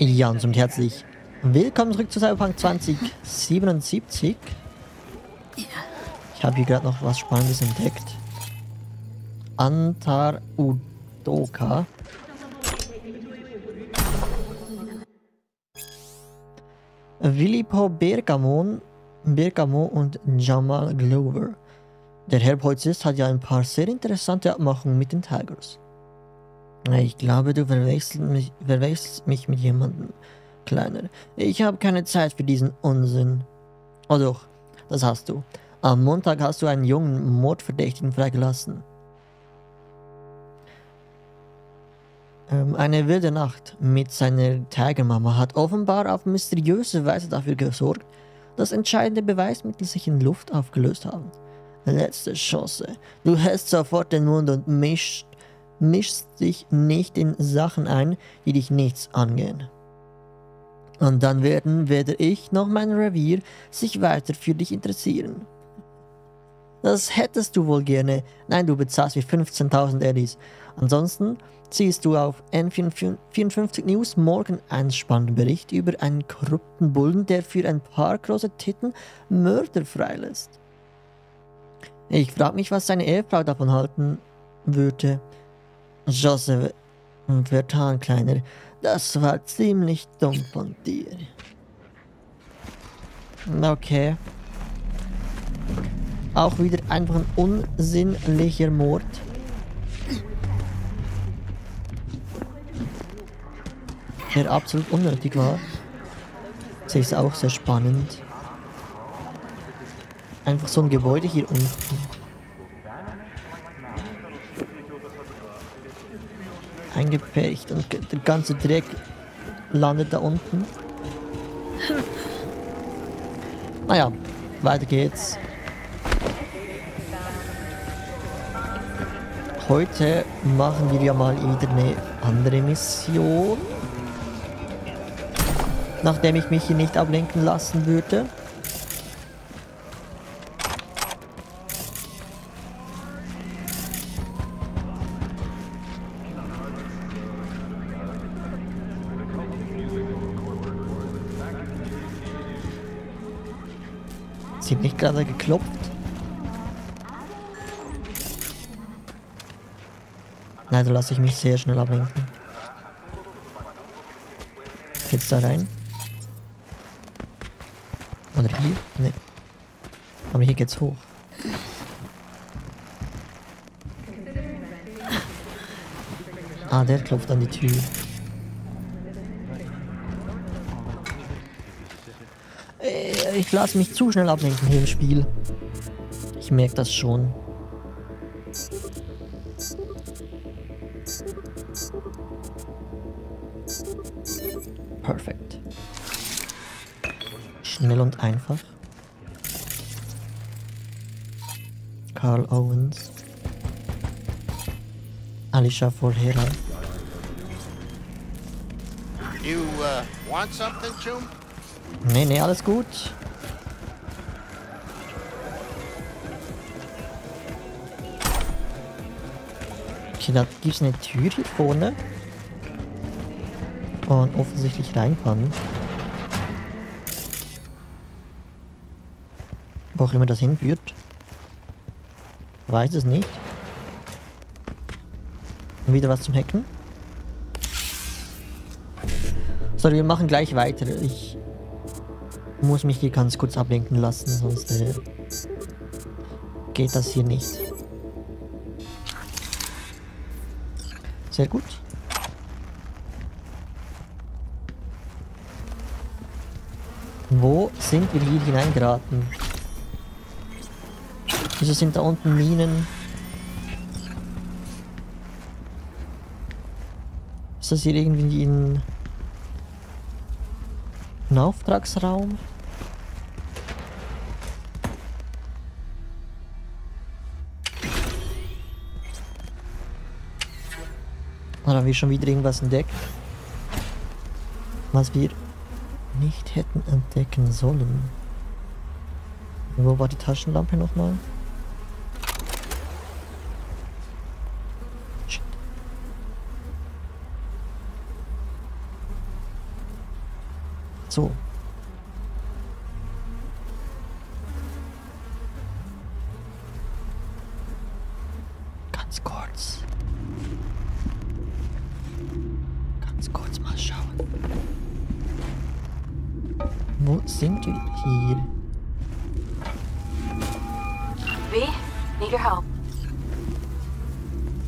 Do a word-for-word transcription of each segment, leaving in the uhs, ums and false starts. Ja, und somit herzlich willkommen zurück zu Cyberpunk zwanzig siebenundsiebzig. Ich habe hier gerade noch was Spannendes entdeckt. Antar Udoka. Willipo Bergamon, Bergamon und Jamal Glover. Der Herr Polizist hat ja ein paar sehr interessante Abmachungen mit den Tigers. Ich glaube, du verwechselst mich, verwechselst mich mit jemandem, Kleiner. Ich habe keine Zeit für diesen Unsinn. Oh doch, das hast du. Am Montag hast du einen jungen Mordverdächtigen freigelassen. Ähm, eine wilde Nacht mit seiner Tigermama hat offenbar auf mysteriöse Weise dafür gesorgt, dass entscheidende Beweismittel sich in Luft aufgelöst haben. Letzte Chance. Du hältst sofort den Mund und mischst mischst dich nicht in Sachen ein, die dich nichts angehen. Und dann werden weder ich noch mein Revier sich weiter für dich interessieren. Das hättest du wohl gerne. Nein, du bezahlst mir fünfzehntausend Eddies. Ansonsten ziehst du auf N vierundfünfzig News morgen einen spannenden Bericht über einen korrupten Bullen, der für ein paar große Titten Mörder freilässt. Ich frage mich, was seine Ehefrau davon halten würde. Joseph Vertan, Kleiner, das war ziemlich dumm von dir. Okay. Auch wieder einfach ein unsinnlicher Mord. Der absolut unnötig war. Das ist auch sehr spannend. Einfach so ein Gebäude hier unten. Eingepfercht und der ganze Dreck landet da unten. Naja, weiter geht's. Heute machen wir ja mal wieder eine andere Mission. Nachdem ich mich hier nicht ablenken lassen würde. Sieht nicht gerade geklopft. Nein, da lasse ich mich sehr schnell ablenken. Geht's da rein? Oder hier? Ne. Aber hier geht's hoch. Ah, der klopft an die Tür. Ich lasse mich zu schnell ablenken hier im Spiel. Ich merke das schon. Perfekt. Schnell und einfach. Carl Owens. Alicia Vorheran. You uh, want something, June? Nee, nee, alles gut. Da gibt es eine Tür hier vorne und offensichtlich rein kann. Wo auch immer das hinführt, weiß es nicht. Wieder was zum Hacken. So, wir machen gleich weiter. Ich muss mich hier ganz kurz ablenken lassen, sonst äh, geht das hier nicht. Sehr gut. Wo sind wir hier hineingeraten? Wieso sind da unten Minen? Ist das hier irgendwie ein, ein Auftragsraum? Haben wir schon wieder irgendwas entdeckt, was wir nicht hätten entdecken sollen. Wo war die Taschenlampe nochmal? So. Ganz kurz. Ganz kurz mal schauen. Wo sind wir hier? V, need your help.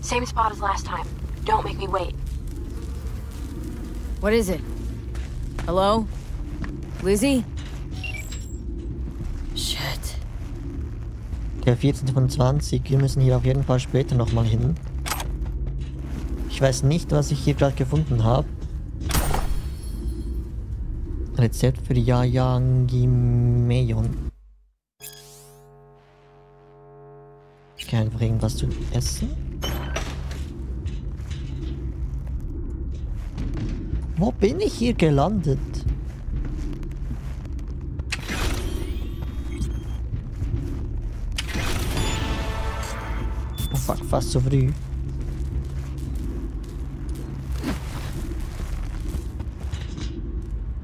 Same spot as last time. Don't make me wait. What is it? Hello? Lizzy? Shit. Der vierzehn von zwanzig. Wir müssen hier auf jeden Fall später nochmal hin. Ich weiß nicht, was ich hier gerade gefunden habe. Rezept für Jajangmyeon. Ich kann einfach irgendwas zu essen. Wo bin ich hier gelandet? Oh fuck, fast zu früh.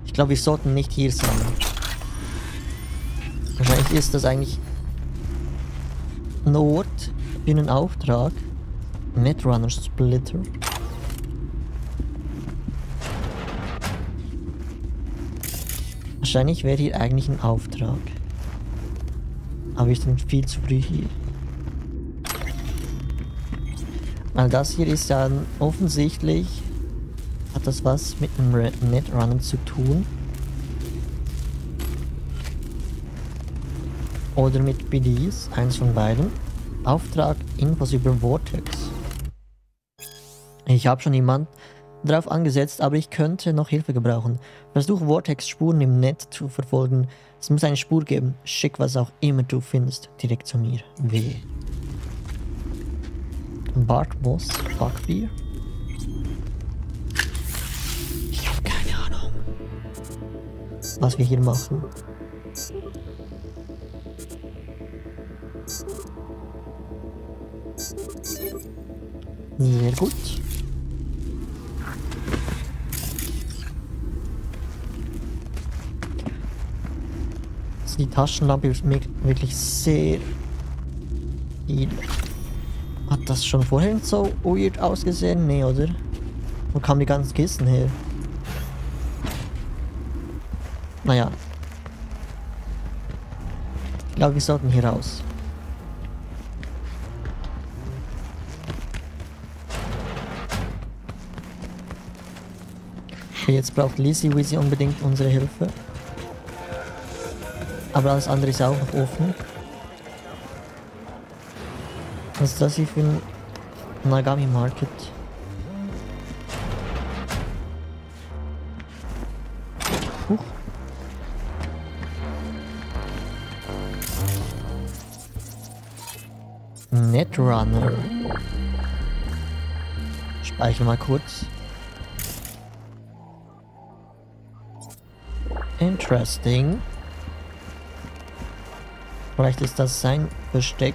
Ich glaube, wir sollten nicht hier sein. Wahrscheinlich ist das eigentlich ein Ort für einen Auftrag. Netrunner Splitter. Wahrscheinlich wäre hier eigentlich ein Auftrag. Aber ich bin viel zu früh hier. Weil das hier ist dann offensichtlich, hat das was mit dem Netrunner zu tun. Oder mit B Ds, eins von beiden. Auftrag, Infos über Vortex. Ich habe schon jemanden drauf angesetzt, aber ich könnte noch Hilfe gebrauchen. Versuche Vortex-Spuren im Netz zu verfolgen. Es muss eine Spur geben. Schick, was auch immer du findest, direkt zu mir. W. Bartboss, Backbier. Ich habe keine Ahnung, was wir hier machen. Sehr gut. Die Taschenlampe ist wirklich sehr viel. Hat das schon vorhin so weird ausgesehen? Nee, oder? Wo kamen die ganzen Kisten her? Naja. Ich glaube, wir sollten hier raus. Okay, jetzt braucht Lizzy Wizzy unbedingt unsere Hilfe. Aber alles andere ist auch noch offen. Was ist das hier für ein Nagami Market? Huch. Netrunner. Speichere mal kurz. Interesting. Vielleicht ist das sein Besteck.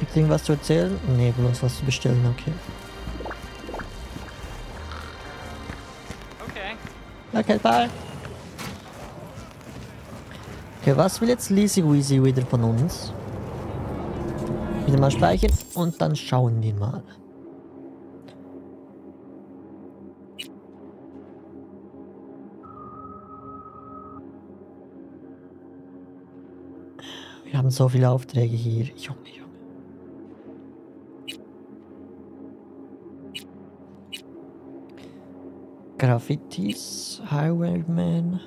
Gibt es irgendwas zu erzählen? Ne, bloß was zu bestellen, okay. Okay. Okay, bye. Okay, was will jetzt Lizzy Wizzy wieder von uns? Wieder mal speichern und dann schauen wir mal. Wir haben so viele Aufträge hier. Junge, Junge. Graffitis, Highwayman.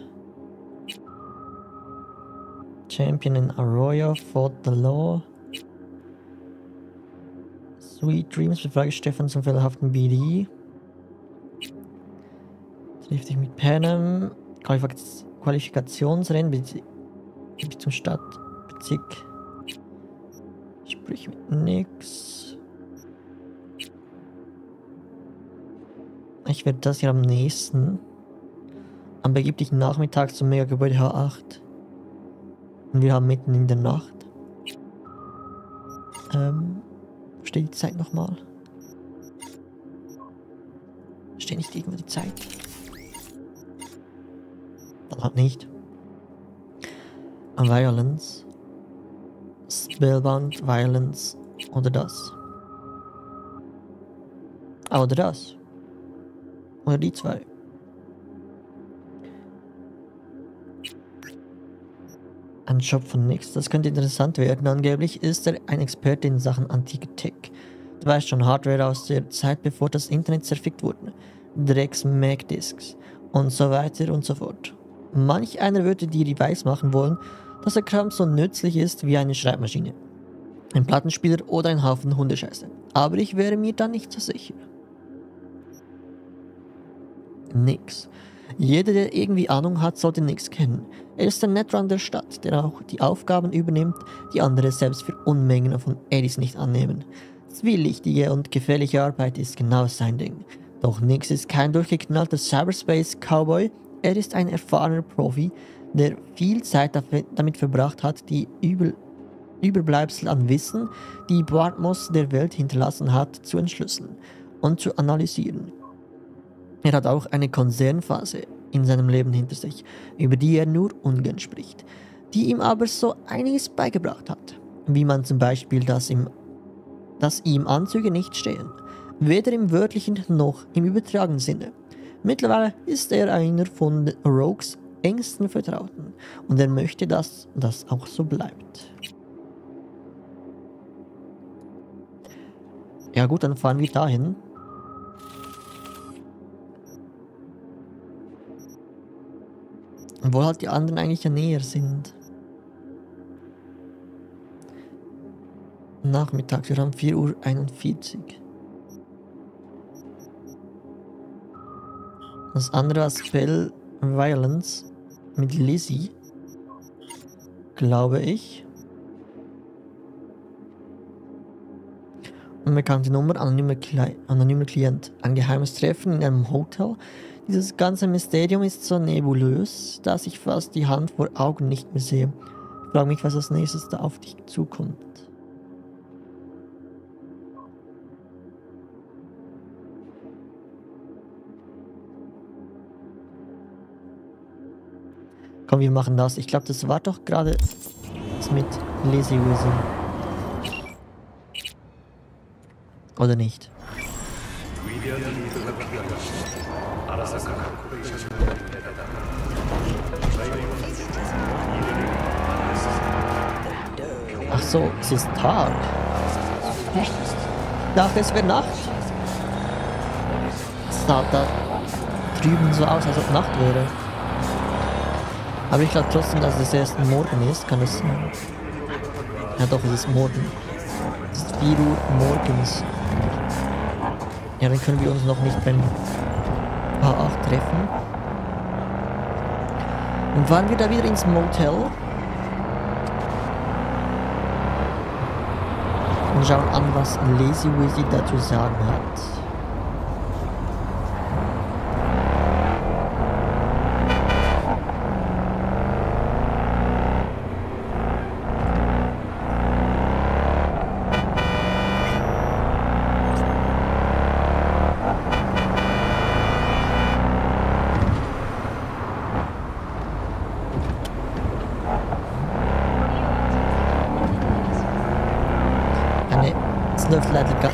Champion in Arroyo, fought the law. Sweet Dreams, befrage Stefan zum fehlerhaften B D. Trifft dich mit Panem. Qualifikations Qualifikationsrennen bis zum Start. Sprich mit Nix. Ich werde das hier am nächsten. Am begieblichen Nachmittag zum Megagebäude H acht. Und wir haben mitten in der Nacht. Ähm, wo steht die Zeit nochmal? Ständig gegen die Zeit. Aber nicht. Violence. Spellbound, Violence oder das. Oder das. Oder die zwei. Ein Shop von Nix. Das könnte interessant werden. Angeblich ist er ein Experte in Sachen antike Tech. Du weißt schon, Hardware aus der Zeit, bevor das Internet zerfickt wurde. Drecks Mac-Discs und so weiter und so fort. Manch einer würde dir weiß machen wollen, dass der Kram so nützlich ist wie eine Schreibmaschine, ein Plattenspieler oder ein Haufen Hundescheiße. Aber ich wäre mir da nicht so sicher. Nix. Jeder, der irgendwie Ahnung hat, sollte Nix kennen. Er ist der Netrunner der Stadt, der auch die Aufgaben übernimmt, die andere selbst für Unmengen von Eddies nicht annehmen. Zwielichtige und gefährliche Arbeit ist genau sein Ding. Doch Nix ist kein durchgeknallter Cyberspace-Cowboy, er ist ein erfahrener Profi, der viel Zeit damit verbracht hat, die Über Überbleibsel an Wissen, die Bartmoss der Welt hinterlassen hat, zu entschlüsseln und zu analysieren. Er hat auch eine Konzernphase in seinem Leben hinter sich, über die er nur ungern spricht, die ihm aber so einiges beigebracht hat, wie man zum Beispiel, dass ihm, dass ihm Anzüge nicht stehen, weder im wörtlichen noch im übertragenen Sinne. Mittlerweile ist er einer von Rogues engsten Vertrauten und er möchte, dass das auch so bleibt. Ja gut, dann fahren wir dahin. Obwohl halt die anderen eigentlich ja näher sind. Nachmittag, wir haben vier Uhr einundvierzig. Das andere war Spell Violence mit Lizzy, glaube ich. Unbekannte Nummer, anonymer Kli- anonymer Klient. Ein geheimes Treffen in einem Hotel. Dieses ganze Mysterium ist so nebulös, dass ich fast die Hand vor Augen nicht mehr sehe. Ich frage mich, was als nächstes da auf dich zukommt. Komm, wir machen das. Ich glaube, das war doch gerade mit Lizzy Wizzy. Oder nicht? Ach so, es ist Tag. Ich dachte, es wäre Nacht. Es sah da drüben so aus, als ob Nacht wäre. Aber ich glaube trotzdem, dass es erst morgen ist. Kann es sein? Ja doch, es ist morgen. Es ist vier Uhr morgens. Ja, dann können wir uns noch nicht beim H acht treffen. Und fahren wir da wieder ins Motel. Und schauen an, was Lizzy Wizzy dazu sagen hat.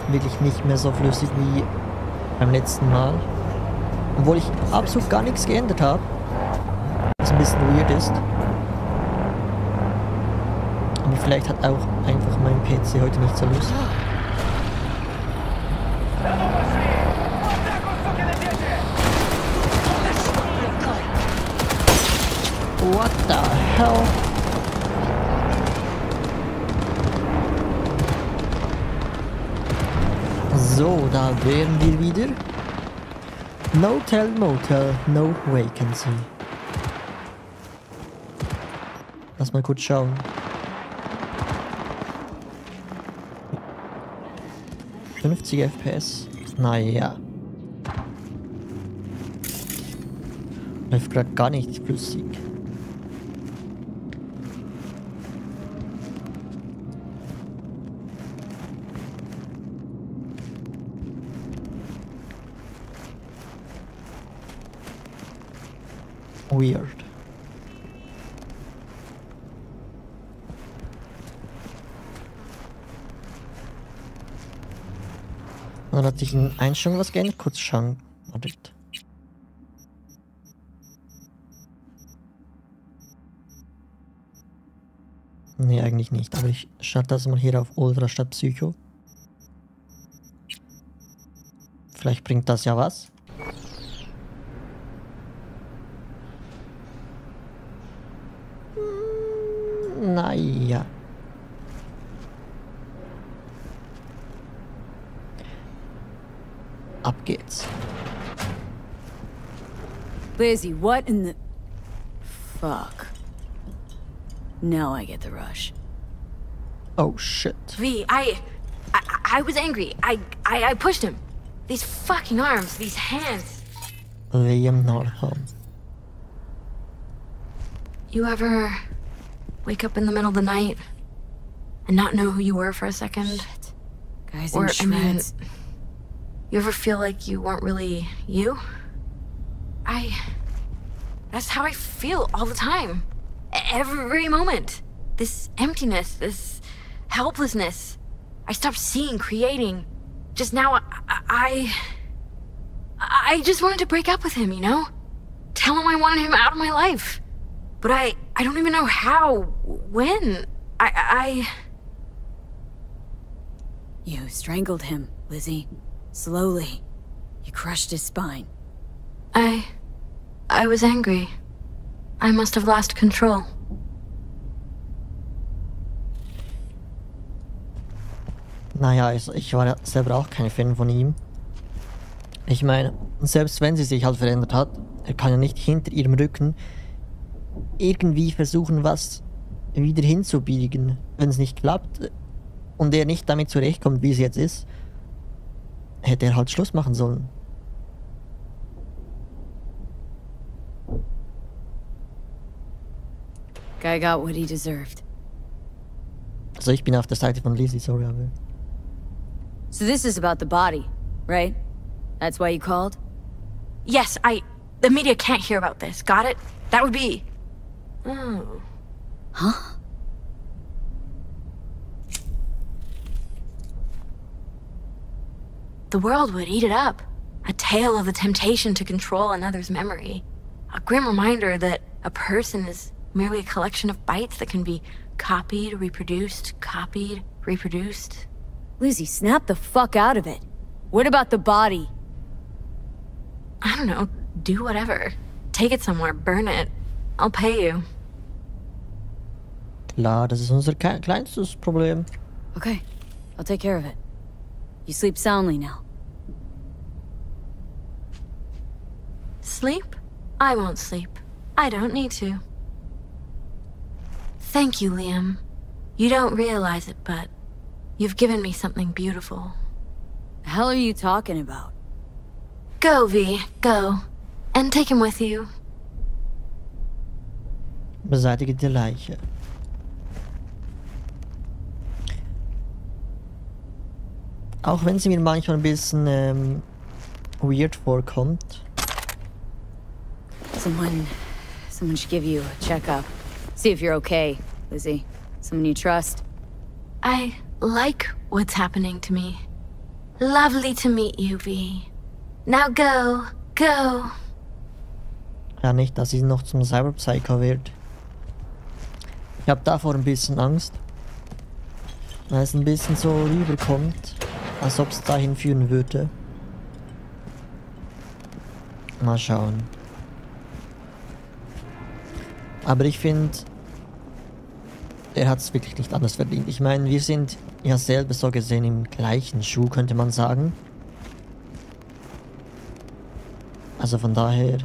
Wirklich nicht mehr so flüssig wie beim letzten Mal. Obwohl ich absolut gar nichts geändert habe. Was ein bisschen weird ist. Aber vielleicht hat auch einfach mein P C heute nicht so Lust. What the hell? So, da wären wir wieder. No Tell Motel, No Vacancy. Lass mal kurz schauen. fünfzig F P S. Naja. Läuft gerade gar nicht flüssig. weird. Dann hat sich in Einstellung was geändert. Kurz schauen. Moment. Nee, eigentlich nicht. Aber ich schalte das mal hier auf Ultra statt Psycho. Vielleicht bringt das ja was. Naja. Ab geht's. Lizzy, what in the... Fuck. Now I get the rush. Oh shit. V, I... I, I was angry. I, I, I pushed him. These fucking arms, these hands. I am not home. You ever... wake up in the middle of the night and not know who you were for a second? Shit. Guys in shreds. I mean, you ever feel like you weren't really you? I... That's how I feel all the time. Every moment. This emptiness, this helplessness. I stopped seeing, creating. Just now, I, I... I just wanted to break up with him, you know? Tell him I wanted him out of my life. But I... I don't even know how... when... I... I... You strangled him, Lizzy. Slowly. You crushed his spine. I... I was angry. I must have lost control. Naja, also ich war ja selber auch kein Fan von ihm. Ich meine, selbst wenn sie sich halt verändert hat, er kann ja nicht hinter ihrem Rücken irgendwie versuchen, was wieder hinzubiegen. Wenn es nicht klappt und er nicht damit zurechtkommt, wie es jetzt ist, hätte er halt Schluss machen sollen. Guy got what he deserved. Also ich bin auf der Seite von Lizzy, sorry, aber... So this is about the body, right? That's why you called? Yes, I... The media can't hear about this, got it? That would be... Oh. Huh? The world would eat it up. A tale of the temptation to control another's memory. A grim reminder that a person is merely a collection of bytes that can be copied, reproduced, copied, reproduced. Lizzy, snap the fuck out of it. What about the body? I don't know. Do whatever. Take it somewhere, burn it. I'll pay you. Klar, das ist unser kleinstes Problem. Okay, I'll take care of it. You sleep soundly now. Sleep? I won't sleep. I don't need to. Thank you, Liam. You don't realize it, but you've given me something beautiful. The hell are you talking about? Go, V, go. And take him with you. Beseitige die Leiche. Auch wenn sie mir manchmal ein bisschen ähm, weird vorkommt. Someone, someone should give you a checkup. See if you're okay, Lizzy. Someone you trust. I like what's happening to me. Lovely to meet you, V. Now go, go. Ja, nicht, dass sie noch zum Cyberpsycho wird. Ich habe davor ein bisschen Angst, weil es ein bisschen so rüberkommt, als ob es dahin führen würde. Mal schauen. Aber ich finde, er hat es wirklich nicht anders verdient. Ich meine, wir sind ja selber so gesehen im gleichen Schuh, könnte man sagen. Also von daher...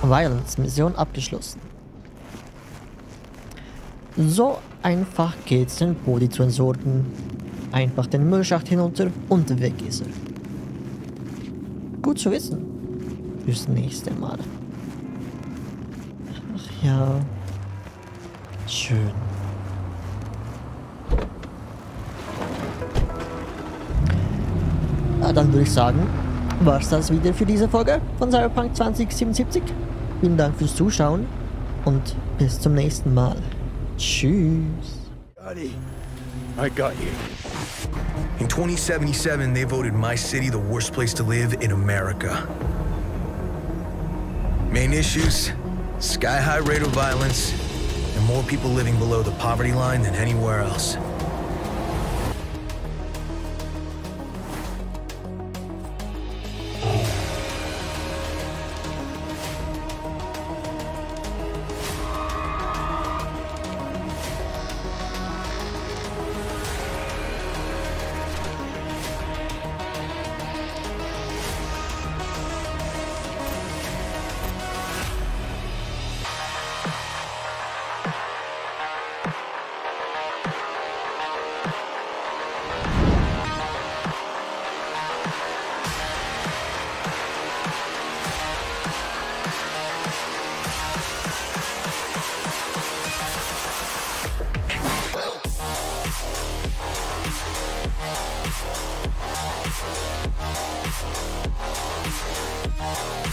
Violence Mission abgeschlossen. So einfach geht's, den Body zu entsorgen. Einfach den Müllschacht hinunter und weg ist er. Gut zu wissen. Fürs nächste Mal. Ach ja. Schön. dann würde ich sagen, war es das wieder für diese Folge von Cyberpunk zwanzig siebenundsiebzig. Vielen Dank fürs Zuschauen und bis zum nächsten Mal. Tschüss. I got you. In twenty seventy-seven, they voted my city the worst place to live in America. Main issues, sky-high rate of violence, and more people living below the poverty line than anywhere else.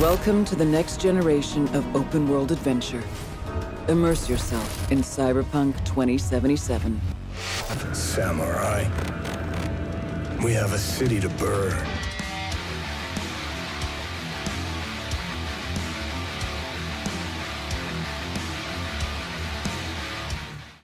Welcome to the next generation of open-world adventure. Immerse yourself in Cyberpunk twenty seventy-seven. Samurai. We have a city to burn.